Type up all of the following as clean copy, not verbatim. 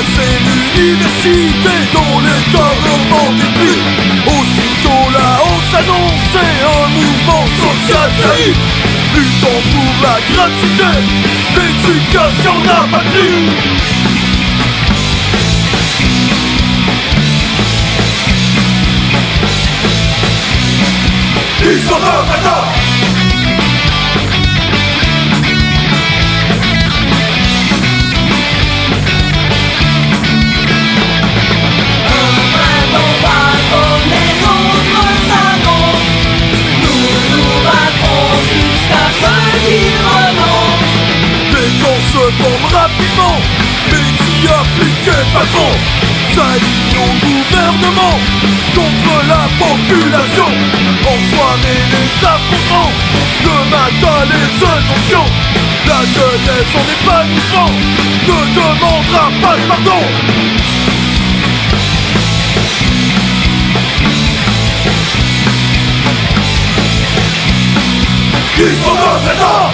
moi c'est l'université dont l'État remonte des prix. Aussitôt la hausse annonçait un mouvement social jaillit, luttant pour la gratuité, l'éducation n'a pas plu. Ils sont retraitants. Rapidement, médias appliqués patron, saillit au gouvernement contre la population. En soirée les affrontements, le matin les injonctions. La jeunesse en épanouissement ne demandera pas de pardon. Ils sont retraitants.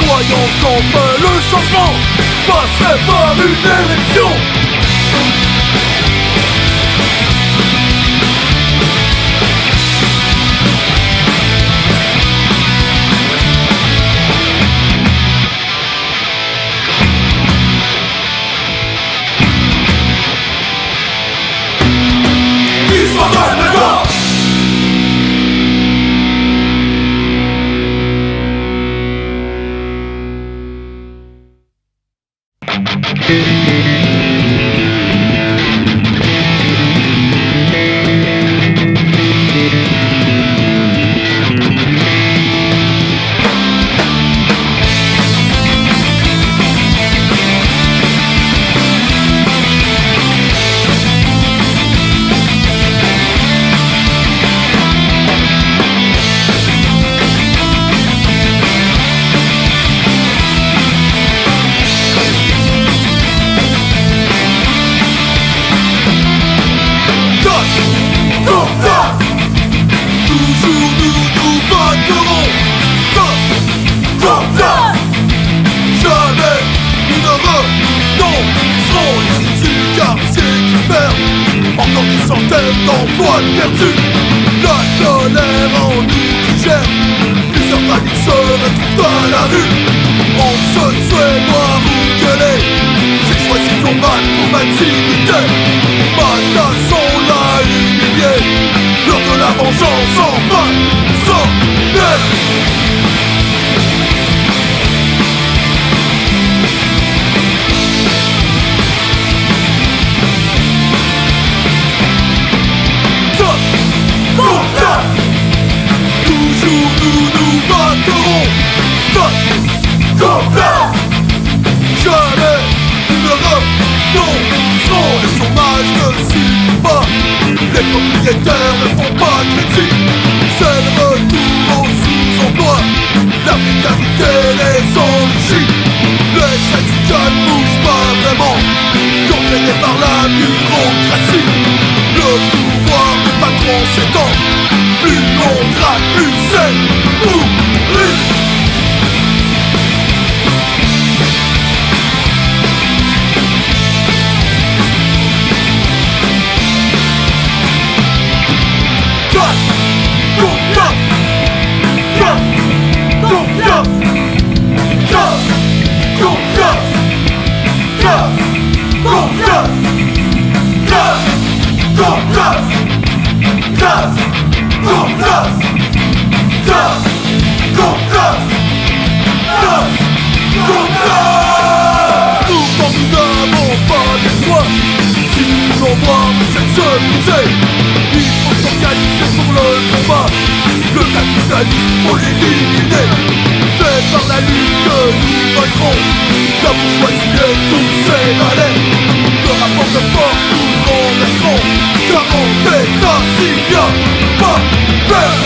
Croyant qu'on fait le changement passerait par une élection. Ils sont retraitants. Go! Pour l'éliminer, c'est par la lutte que nous vaincrons. La bourgeoisie et tous ses valets. Le rapport de force nous renverserons, car en démocratie il n'y a pas peur.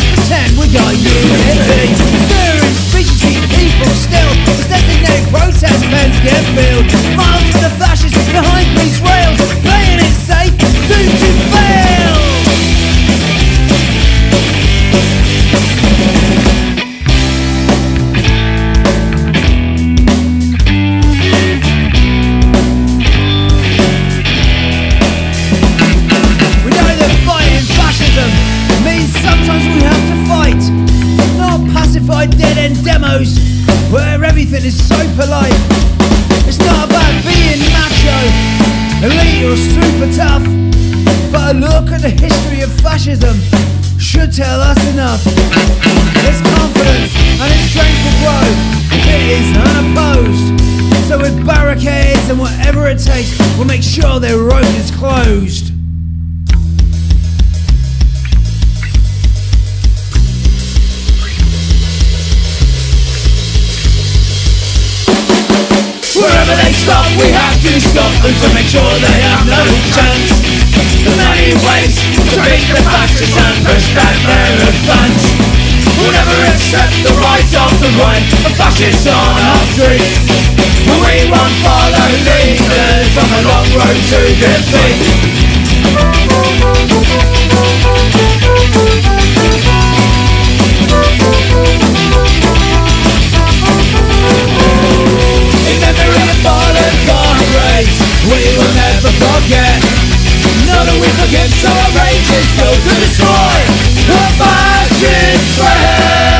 Sometimes we have to fight, not Domino's, where everything is so polite. It's not about being macho, elite or super tough, but a look at the history of fascism should tell us enough. Its confidence and its strength will grow if it is unopposed. So with barricades and whatever it takes, we'll make sure their road is closed. Wherever they stop, we have to stop them to make sure they have no chance. There's many ways to beat the fascists and push back their advance. We'll never accept the right of the right, the fascists on our streets. We won't follow leaders on the long road to defeat. We will never forget. None of we forget, so our rage is built to destroy the fascist threat.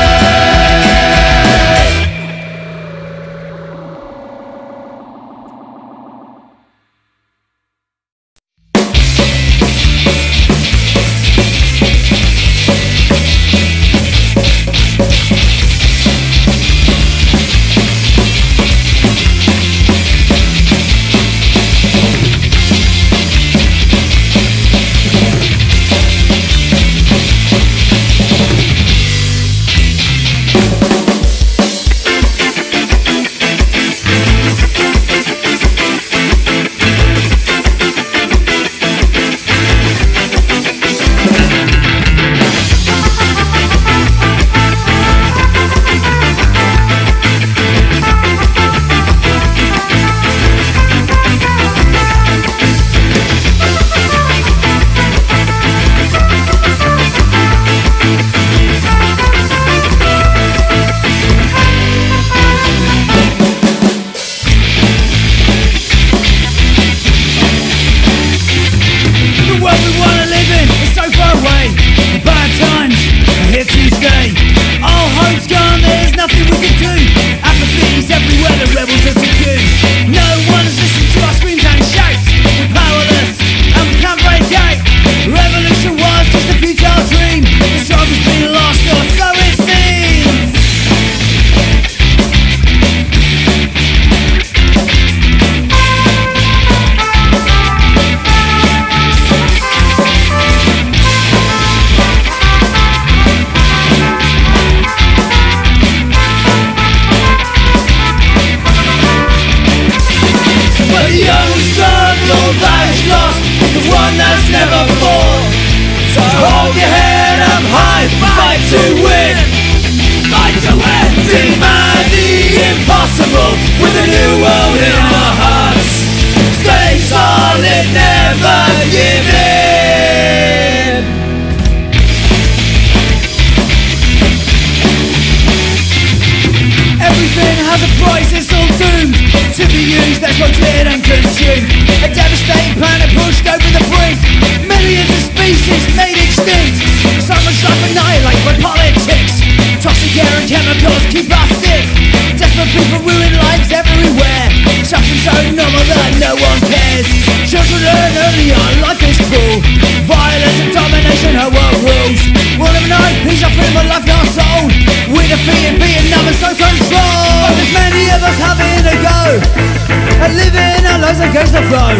Against the flow,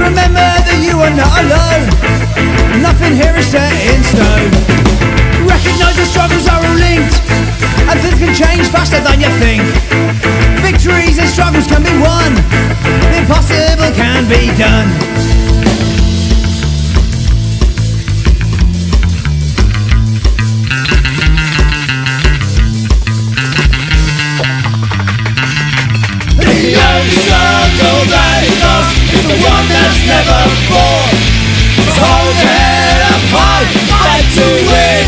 remember that you are not alone. Nothing here is set in stone. Recognise the struggles are all linked, and things can change faster than you think. Victories and struggles can be won, the impossible can be done. It's the one that's never fought. Hold your head up high, fight to win.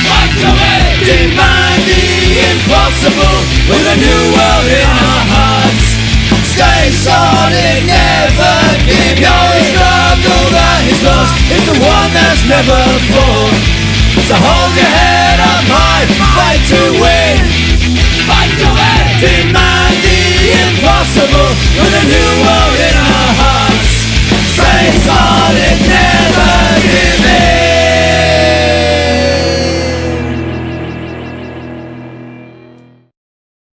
Fight to win. Demand the impossible with a new world in our hearts. Stay solid, never give your struggle that is lost. It's the one that's never fought. So hold your head up high, fight to win. new world.